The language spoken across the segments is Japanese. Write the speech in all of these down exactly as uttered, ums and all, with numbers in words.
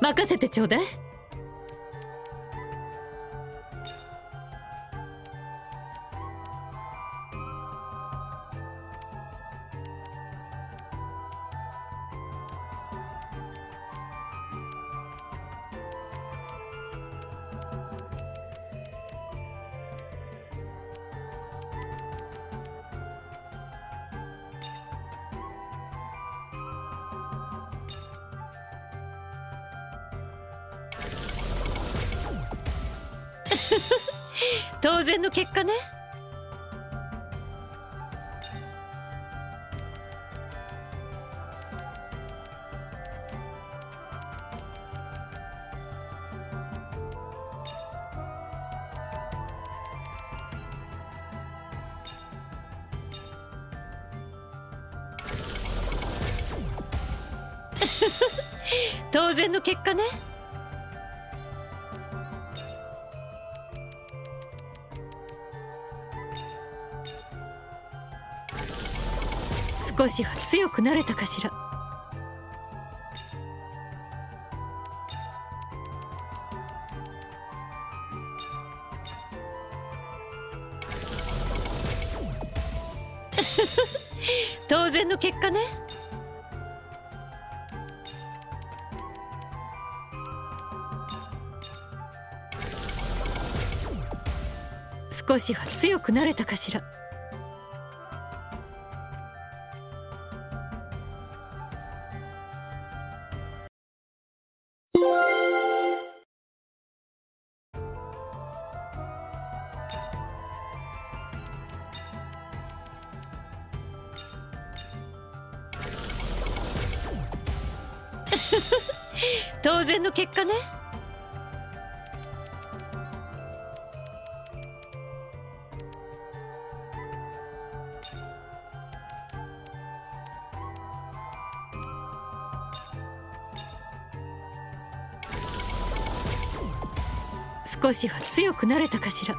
任せてちょうだい。当然の結果ね。当然の結果ね。少しは強くなれたかしら。当然の結果ね。少しは強くなれたかしら。当然の結果ね。少しは強くなれたかしら。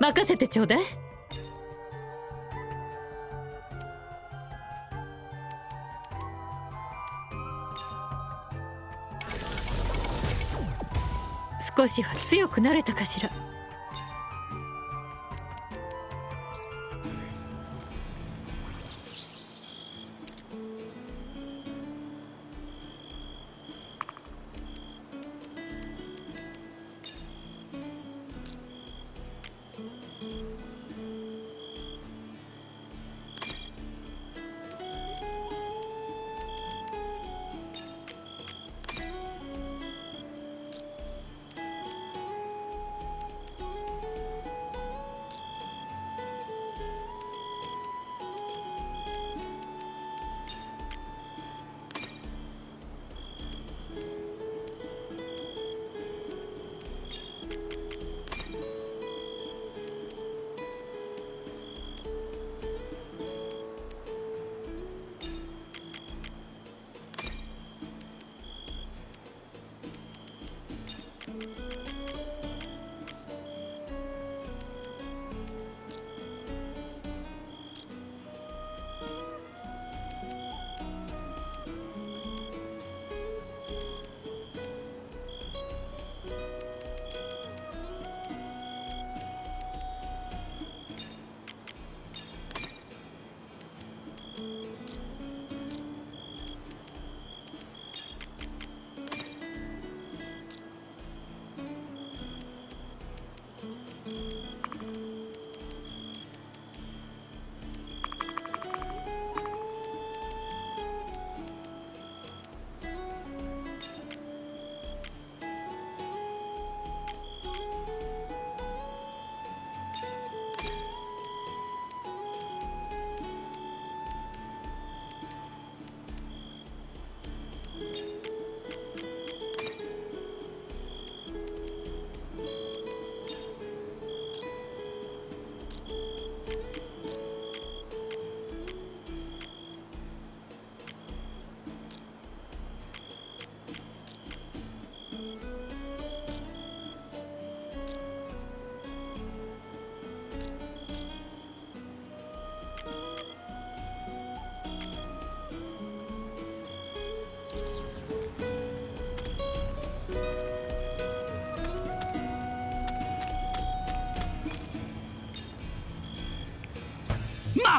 任せてちょうだい。少しは強くなれたかしら。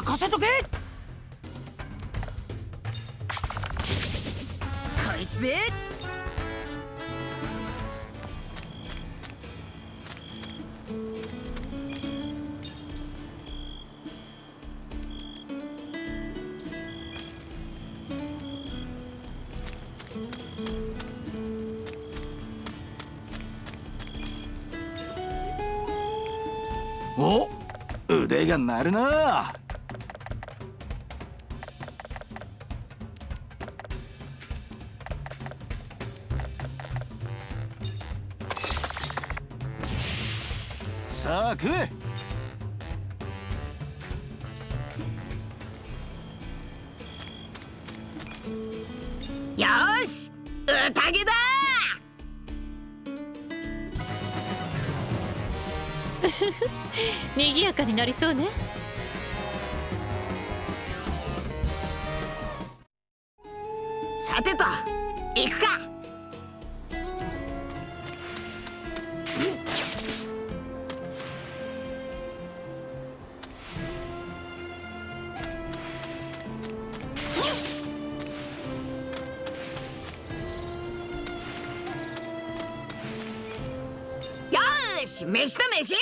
任せとけ。こいつでお、腕が鳴るな。さあ食え。よし、宴だ。賑やかになりそうね。さてと、行くか。よし、飯だ飯。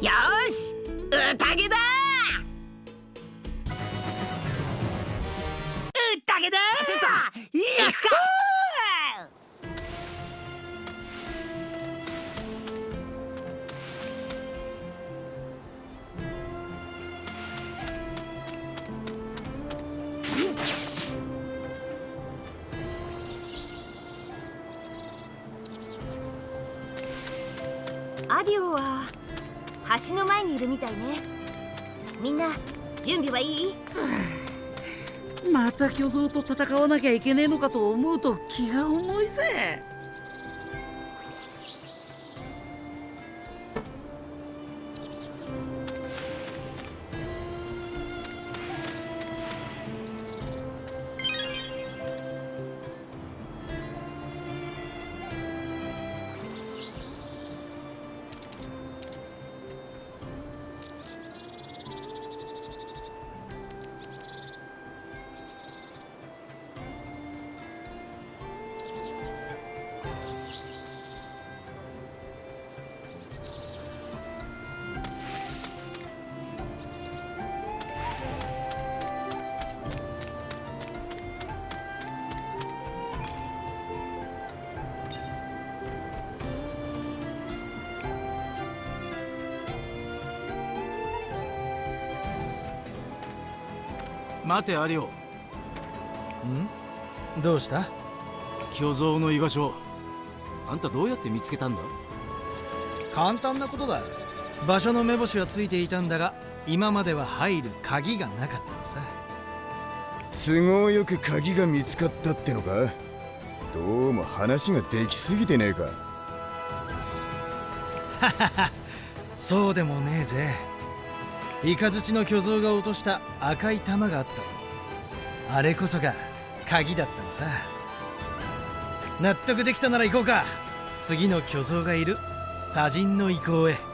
よし、宴だ。宴だ。行くか。アディオは橋の前にいるみたいね。みんな準備はいい？また巨像と戦わなきゃいけねえのかと思うと気が重いぜ。待てアディオ。ん？どうした？巨像の居場所、あんたどうやって見つけたんだ？簡単なことだ。場所の目星はついていたんだが、今までは入る鍵がなかったのさ。都合よく鍵が見つかったってのか？どうも話ができすぎてねえか。ははは、そうでもねえぜ。イカズチの巨像が落とした赤い玉があった。あれこそが鍵だったのさ。納得できたなら行こうか。次の巨像がいる砂人の遺構へ。